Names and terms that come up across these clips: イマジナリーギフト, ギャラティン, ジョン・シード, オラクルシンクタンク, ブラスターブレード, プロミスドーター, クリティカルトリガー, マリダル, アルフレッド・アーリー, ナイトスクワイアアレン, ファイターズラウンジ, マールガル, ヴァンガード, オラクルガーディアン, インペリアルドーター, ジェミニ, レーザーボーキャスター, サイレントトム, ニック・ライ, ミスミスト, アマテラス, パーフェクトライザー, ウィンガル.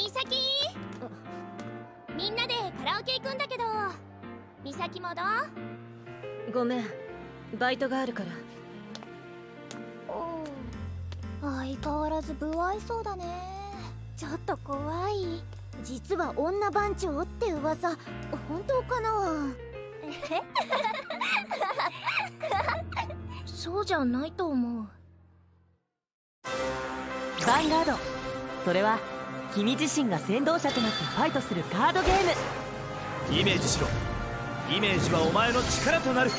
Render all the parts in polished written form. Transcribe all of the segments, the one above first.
みさき、みんなでカラオケ行くんだけど、みさきもどう？ごめん、バイトがあるから。おう、相変わらず不愛想だね。ちょっと怖い。実は女番長って噂、本当かな？そうじゃないと思う。ヴァンガード、それは君自身が先導者となってファイトするカードゲーム。イメージしろ。イメージはお前の力となる。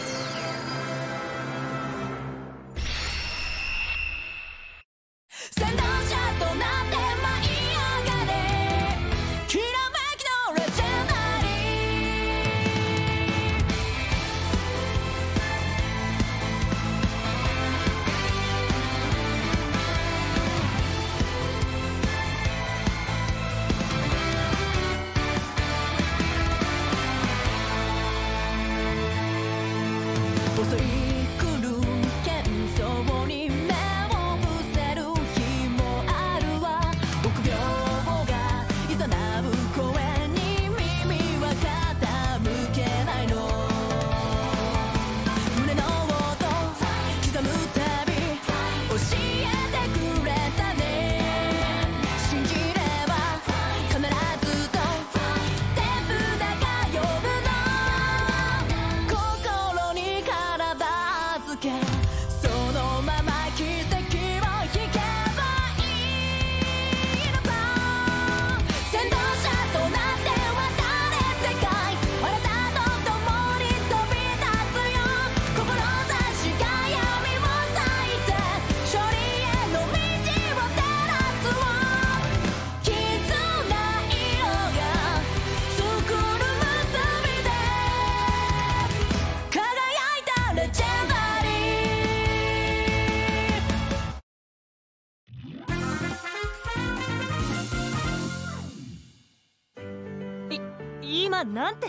なんて？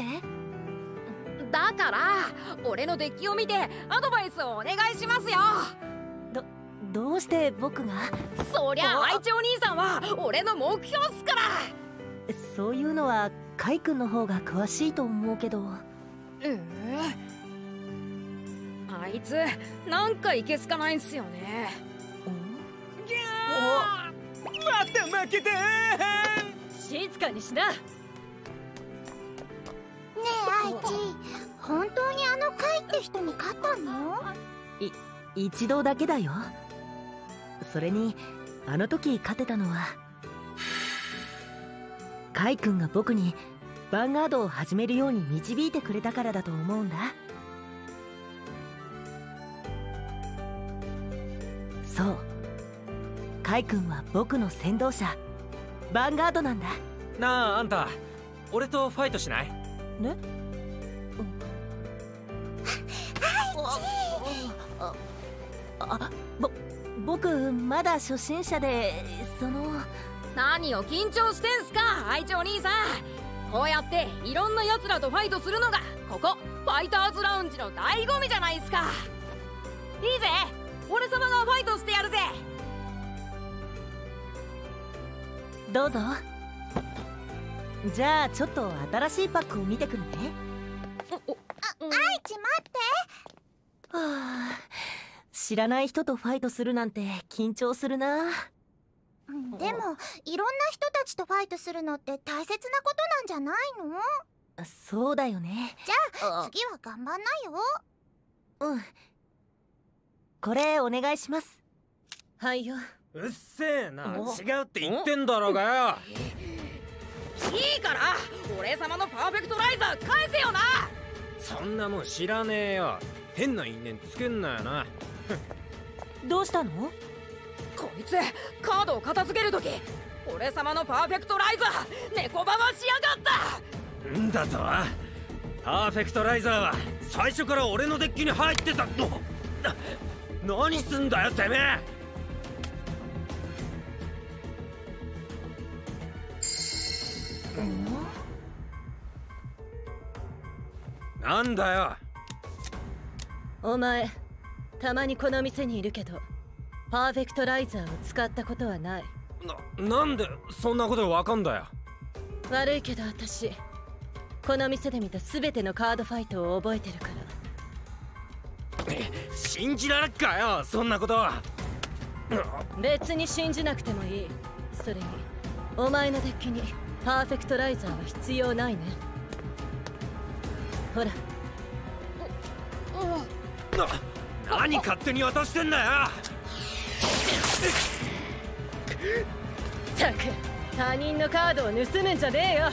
だから俺のデッキを見てアドバイスをお願いしますよ。どうして僕が？そりゃ愛知お兄さんは俺の目標っすから。そういうのはカイ君の方が詳しいと思うけど。あいつなんかいけすかないんすよね。ギャー！また負けたー！静かにしな。ねえ愛知、本当にあのカイって人に勝ったの？一度だけだよ。それにあの時勝てたのはカイ君が僕にヴァンガードを始めるように導いてくれたからだと思うんだ。そう、カイ君は僕の先導者、ヴァンガードなんだ。なあ、あんた俺とファイトしない？ね、僕まだ初心者で、その。何を緊張してんすか愛知お兄さん。こうやっていろんなやつらとファイトするのがここファイターズラウンジの醍醐味じゃないすか。いいぜ、俺様がファイトしてやるぜ。どうぞ。じゃあちょっと新しいパックを見てくるね。愛知待って。はあ、知らない人とファイトするなんて緊張するな。でもいろんな人たちとファイトするのって大切なことなんじゃないの？そうだよね。じゃあ次は頑張んないよ。うん、これお願いします。はいよ。うっせえな、違うって言ってんだろうがよ。いいから俺様のパーフェクトライザー返せよな。そんなもん知らねえよ。変な因縁つけんなよな。どうしたの？こいつカードを片付けるとき俺様のパーフェクトライザー猫ばばしやがったんだとは。パーフェクトライザーは最初から俺のデッキに入ってたの。何すんだよてめえ。なんだよお前。たまにこの店にいるけどパーフェクトライザーを使ったことはない。なんでそんなことわかんだよ。悪いけど私この店で見た全てのカードファイトを覚えてるから。信じられっかよそんなことは。別に信じなくてもいい。それにお前のデッキにパーフェクトライザーは必要ないね。ほら。何勝手に渡してんだよ。ったく他人のカードを盗むんじゃねえよ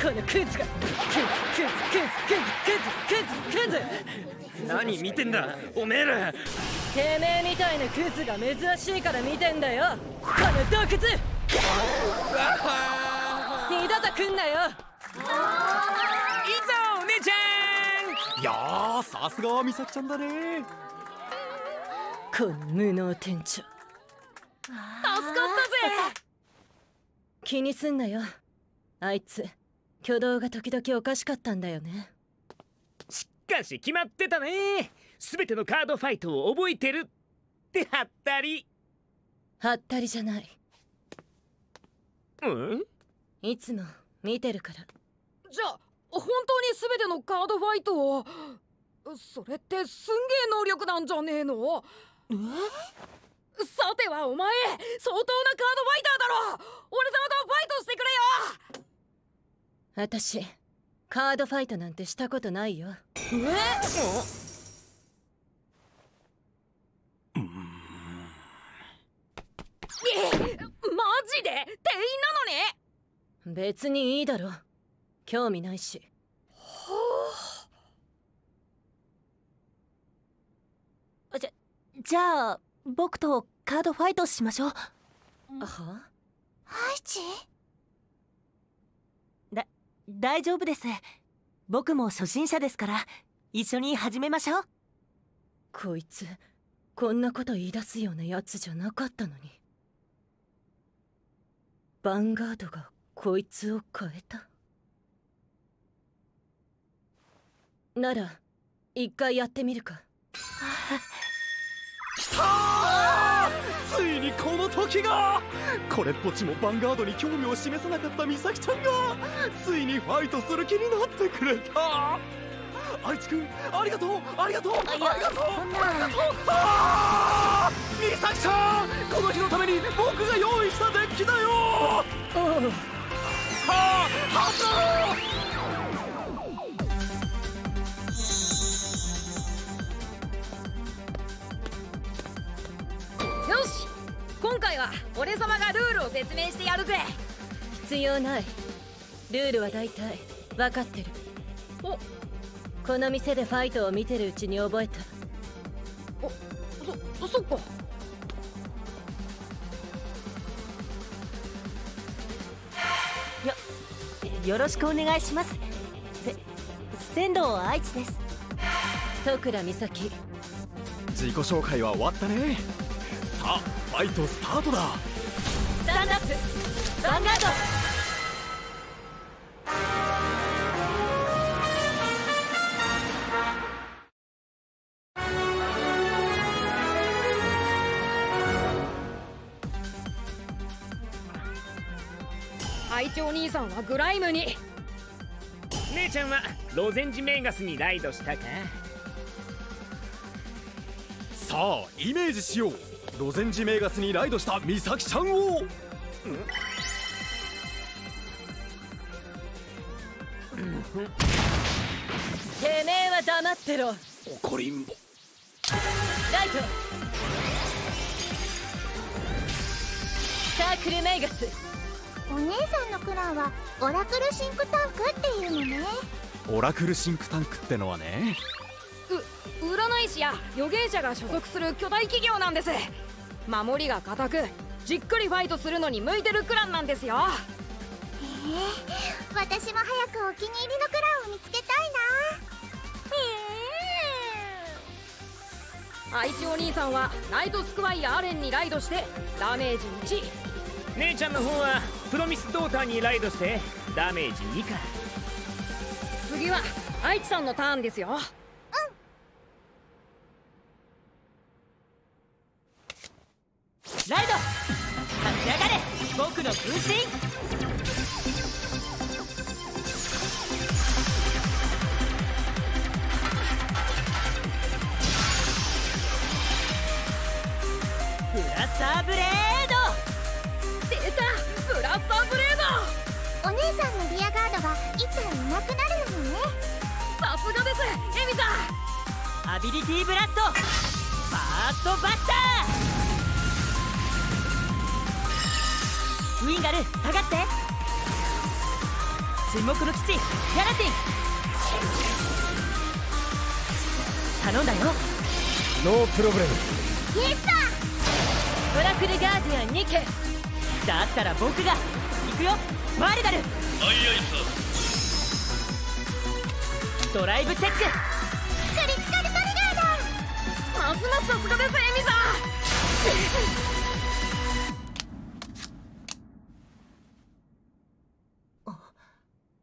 このクズが。クズ何見てんだおめえら。てめえみたいなクズが珍しいから見てんだよこの洞窟。二度と来んなよ。いざお姉ちゃん。いやーさすがは美咲ちゃんだね。この無能店長助かったぜ。気にすんなよあいつ。挙動が時々おかしかったんだよね。しかし決まってたね。全てのカードファイトを覚えてるってハッタリ。ハッタリじゃない。うんいつも見てるから。じゃあ本当に全てのカードファイトを。それってすんげえ能力なんじゃねえの。えさてはお前相当なカードファイターだろ。俺様とファイトしてくれよ。私カードファイトなんてしたことないよ。マジで店員なのに。別にいいだろ興味ないし。はあ、じゃあ僕とカードファイトしましょう。はハイチ？大丈夫です。僕も初心者ですから一緒に始めましょう。こいつこんなこと言い出すようなやつじゃなかったのにヴァンガードがこいつを変えた。なら一回やってみるか。ついにこの時が。これっぽっちもヴァンガードに興味を示さなかった美咲ちゃんがついにファイトする気になってくれた。愛知くんありがとうありがとうありがとうありがとう。美咲ちゃんこの日のために僕が用意したデッキだよ。さあ発動。よし今回は俺様がルールを説明してやるぜ。必要ない。ルールは大体分かってる。おこの店でファイトを見てるうちに覚えた。そっか。よろしくお願いします。仙道愛知です。戸倉美咲。自己紹介は終わったね。あ、ファイトスタートだ。スタンダップヴァンガード。隊長兄さんはグライムに、姉ちゃんはロゼンジメーガスにライドしたか。さあイメージしよう。ロゼンジメーガスにライドした美咲ちゃんを。てめえは黙ってろ。怒りんぼライトサークルメーガス。お姉さんのクランはオラクルシンクタンクっていうのね。オラクルシンクタンクってのはね、占い師や予言者が所属する巨大企業なんです。守りが固くじっくりファイトするのに向いてるクランなんですよ。私も早くお気に入りのクランを見つけたいな。愛知お兄さんはナイトスクワイアアレンにライドしてダメージ1。姉ちゃんの方はプロミスドーターにライドしてダメージ2か。次は愛知さんのターンですよ。ライド立ち上がれ。の風船。ブラスターブレード出た、ブラスターブレード。お姉さんのリアガードが一旦いなくなるのよね。さすがですエミさん。アビリティブラスト、ファーストバッター。ウィンガル下がって。沈黙の基地ギャラティン、頼んだよ。ノープロブレム。イエスだ。オラクルガーディアン2機だったら僕が行くよ。マリダル。アイアイサードライブチェック。クリティカルトリガーだ。ますますさすがですエミさん。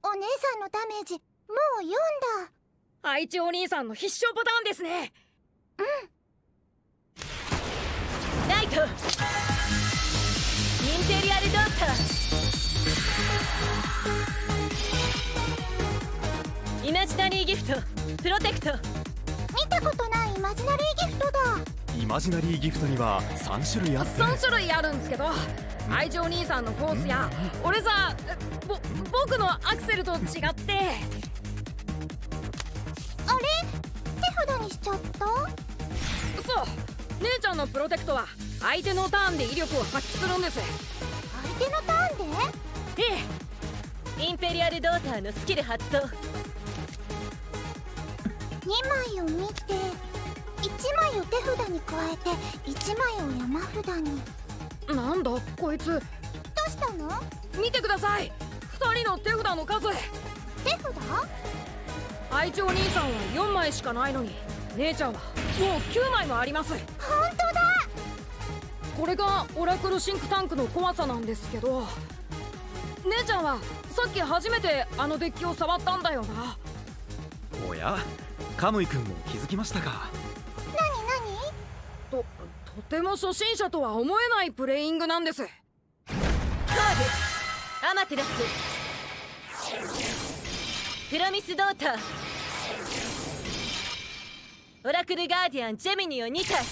お姉さんのダメージもう4だ。愛知お兄さんの必勝パターンですね。うん。ライトインテリアルドッター。イマジナリーギフトプロテクト。見たことないイマジナリーギフトだ。イマジナリーギフトには3種類あって、3種類あるんですけど、愛情兄さんのフォースや俺さ僕のアクセルと違って。あれ手札にしちゃった。そう、姉ちゃんのプロテクトは相手のターンで威力を発揮するんです。相手のターンで？ええ。インペリアルドーターのスキル発動。2枚を見て1枚を手札に加えて1枚を山札に。なんだこいつ。どうしたの？見てください、2人の手札の数。手札？愛知お兄さんは4枚しかないのに、姉ちゃんはもう9枚もあります。本当だ。これがオラクルシンクタンクの怖さなんですけど、姉ちゃんはさっき初めてあのデッキを触ったんだよな。おや、カムイ君も気づきましたか。何何？とても初心者とは思えないプレイングなんです。カーブアマテラスプロミスドーターオラクルガーディアンジェミニを2体。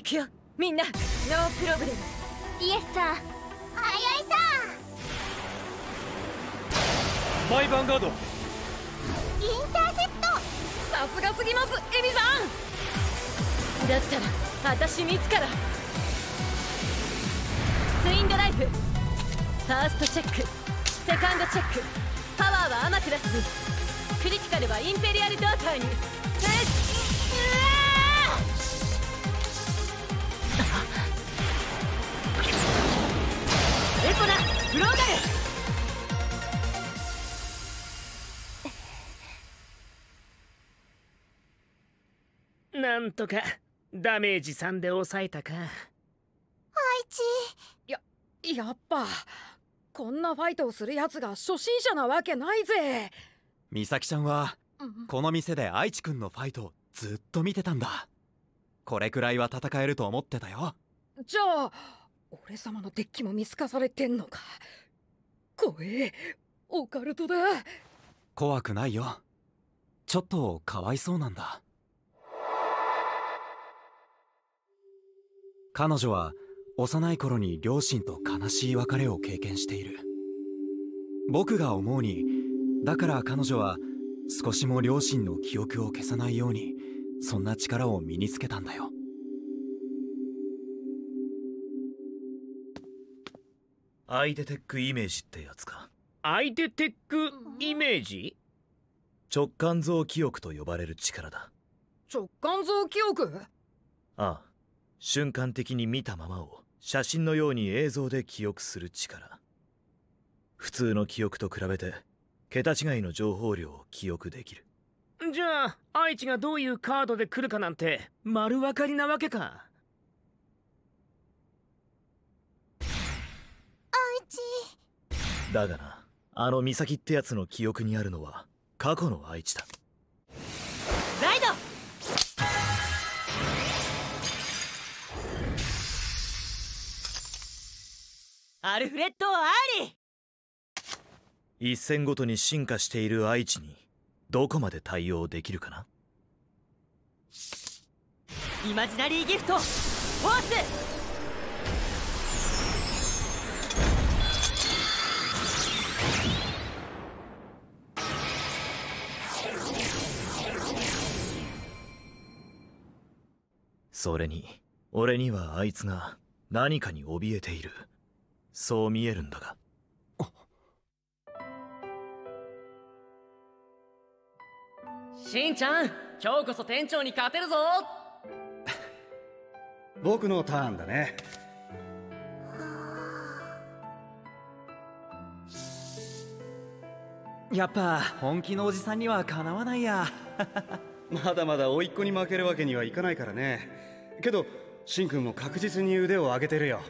行くよみんな、ノープロブレム。イエスサーアイアイサー。マイヴァンガードインターセプト。さすがすぎますエミさん。だったら私自ら。ツインドライブファーストチェック、セカンドチェック。パワーはアマテラスに、クリティカルはインペリアルドーターに。エコナフローガル。なんとかダメージ3で抑えたか。愛知、やっぱこんなファイトをするやつが初心者なわけないぜ。美咲ちゃんはこの店で愛知くんのファイトをずっと見てたんだ。これくらいは戦えると思ってたよ。じゃあ俺様のデッキも見透かされてんのか。怖え、オカルトだ。怖くないよ、ちょっとかわいそうなんだ。彼女は幼い頃に両親と悲しい別れを経験している。僕が思うに、だから彼女は少しも両親の記憶を消さないように、そんな力を身につけたんだよ。相手テックイメージってやつか。相手テックイメージ？直感像記憶と呼ばれる力だ。直感像記憶？ああ。瞬間的に見たままを写真のように映像で記憶する力。普通の記憶と比べて桁違いの情報量を記憶できる。じゃあ愛知がどういうカードで来るかなんて丸分かりなわけか。愛知だがな、あの美咲ってやつの記憶にあるのは過去の愛知だ。ライドアルフレッド・アーリー。一戦ごとに進化している愛知にどこまで対応できるかな。イマジナリーギフトフォース。それに俺にはあいつが何かに怯えている、そう見えるんだが。しんちゃん、今日こそ店長に勝てるぞ。僕のターンだね。やっぱ本気のおじさんにはかなわないや。まだまだ甥っ子に負けるわけにはいかないからね。けどシン君も確実に腕を上げてるよ。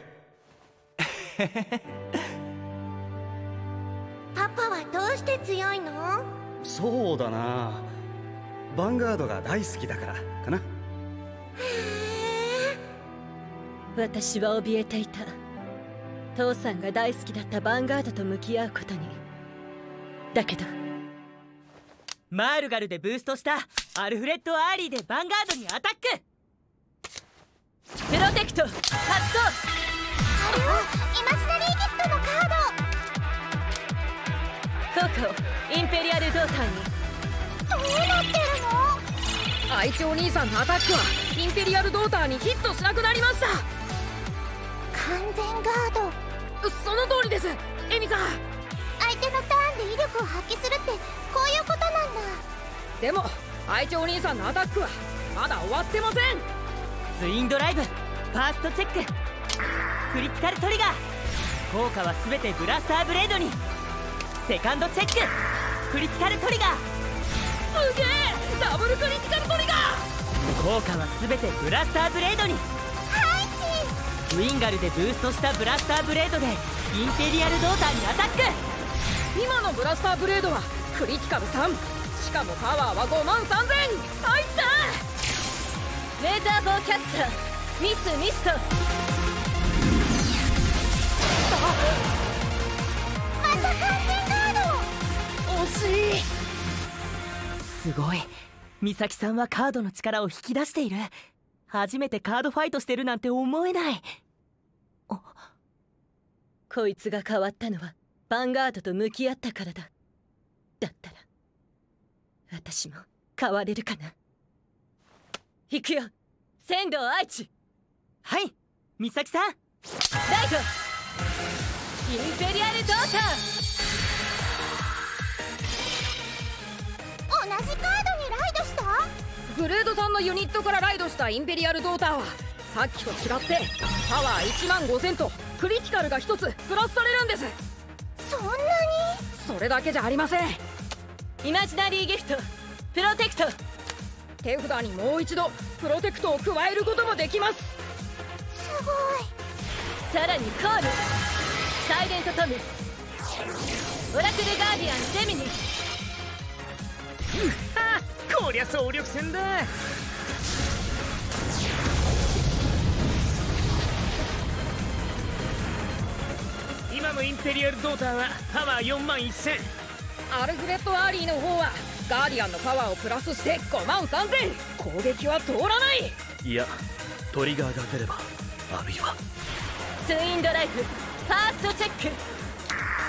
パパはどうして強いの？そうだな、ヴァンガードが大好きだからかな。私は怯えていた。父さんが大好きだったヴァンガードと向き合うことに。だけどマールガルでブーストしたアルフレッド・アーリーでヴァンガードにアタック。プロテクト発動。あれはイマジナリーギフトのカード。ココ、インペリアル胴体に。どうなってるの？愛知お兄さんのアタックはインペリアル胴体にヒットしなくなりました。完全ガード。その通りです、エミさん。相手のターンで威力を発揮するってこういうことなんだ。でも愛知お兄さんのアタックはまだ終わってません。ツインドライブ、ファーストチェック、クリティカルトリガー、効果は全てブラスターブレードに。セカンドチェック、クリティカルトリガー。すげえ、ダブルクリティカルトリガー。効果は全てブラスターブレードに。はいチー。ウィンガルでブーストしたブラスターブレードでインペリアルドーターにアタック。今のブラスターブレードはクリティカル3、しかもパワーは5万3000。あいつだ。レーザーボーキャスター、ミスミスト。また完全ガード。惜しい。すごい、美咲さんはカードの力を引き出している。初めてカードファイトしてるなんて思えない。こいつが変わったのはヴァンガードと向き合ったからだ。だったら私も変われるかな。行くよ、千堂愛知。はい、美咲さん。大吾、インペリアルドーター。同じカードにライドした。グレード3のユニットからライドしたインペリアルドーターはさっきと違ってパワー1万5000とクリティカルが1つプラスされるんです。そんなに？それだけじゃありません。イマジナリーギフト、プロテクト。手札にもう一度プロテクトを加えることもできます。すごい。さらにコール、サイレントトム、オラクルガーディアン、ジェミニ。こりゃ総力戦だ。今のインペリアルドーターはパワー4万1000。アルフレッド・アーリーの方はガーディアンのパワーをプラスして5万3000。攻撃は通らない。いや、トリガーが出れば、あるいはツインドライフ、ファーストチェック、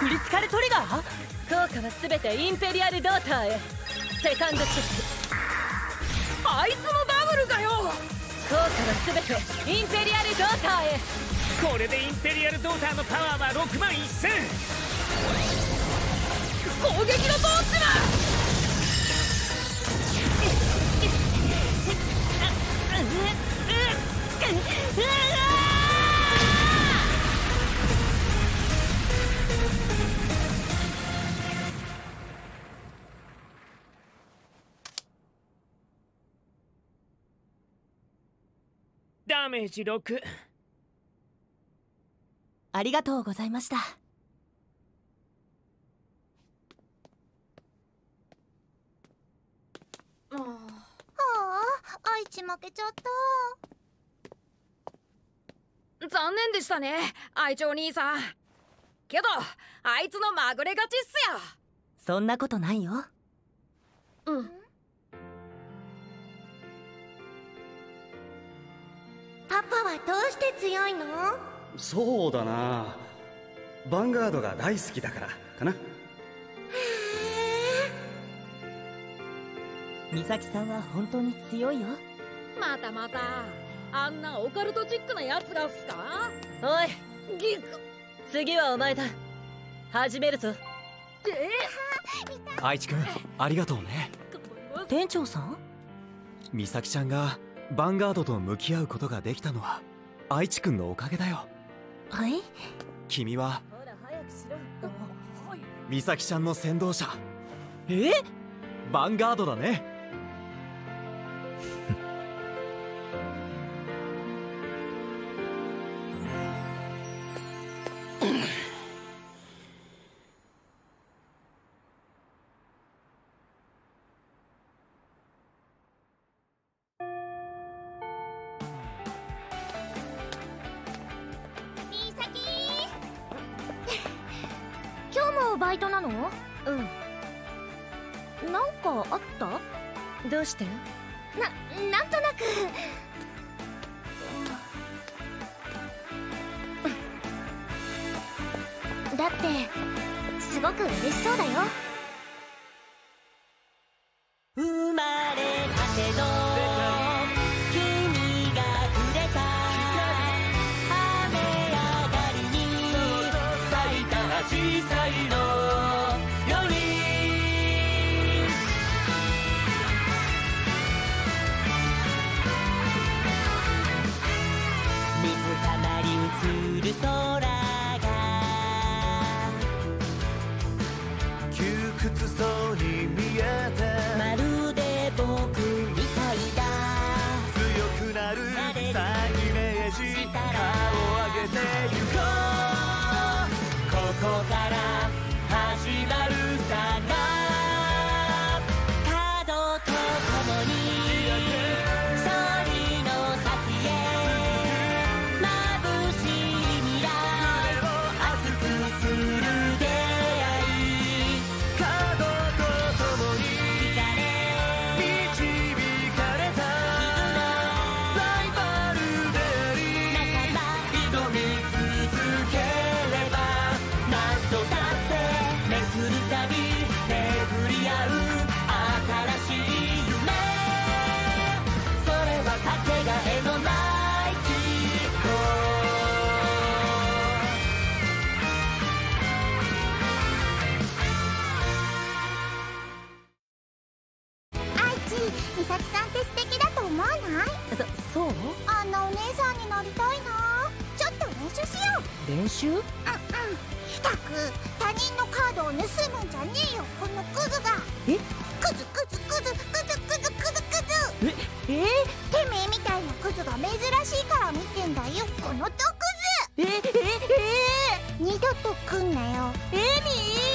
クリティカルトリガー。効果は全てインペリアルドーターへ。セカンドチェック。あいつのダブルかよ。効果は全てインペリアルドーターへ。これでインペリアルドーターのパワーは6万1000。攻撃のトーチだ。ダメージ6。ありがとうございました。愛知負けちゃった。残念でしたね、愛知お兄さん。けどあいつのまぐれ勝ちっすよ。そんなことないよ。うん、パパはどうして強いの？そうだな、ヴァンガードが大好きだからかな。へえ、美咲さんは本当に強いよ。またまたあんなオカルトチックなやつがっすか。おいギク、次はお前だ。始めるぞ。愛知君ありがとうね。店長さん、美咲ちゃんがヴァンガードと向き合うことができたのは愛知君のおかげだよ。はい、君は美咲ちゃんの先導者。え、ヴァンガードだね。バイトなの？うん。なんかあった？どうして？なんとなくだってすごく嬉しそうだよ。生まれたての練習？うんうん。ったく他人のカードを盗むんじゃねえよ、このクズが。え？クズクズクズクズクズクズクズ。てめえみたいなクズが珍しいから見てんだよ、この毒クズ。二度と来んなよエミー。